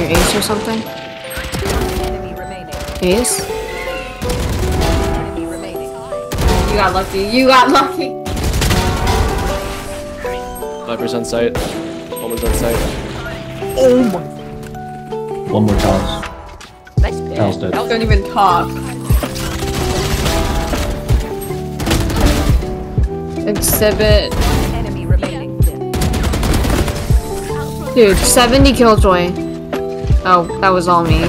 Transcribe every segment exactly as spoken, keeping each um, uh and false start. your ace or something? Ace? You got lucky. You got lucky. Lever's on site. Bomber's on site. Oh my. One more toss. Nice pick. Toss dead. Don't even talk. Exhibit. Enemy remaining. Dude, seventy Killjoy. Oh, that was all me.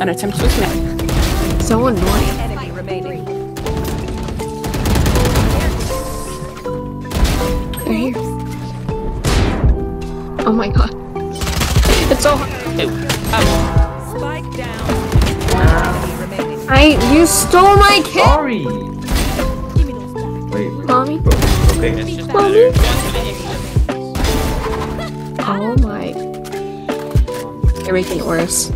An attempt was made. So annoying. Enemy remaining. They're here. Oh my god. It's so hard. Oh. Spike down. Uh, I. You stole my kid. Sorry. Wait. Mommy. Okay. It's just Mommy. Oh my. You're making it worse.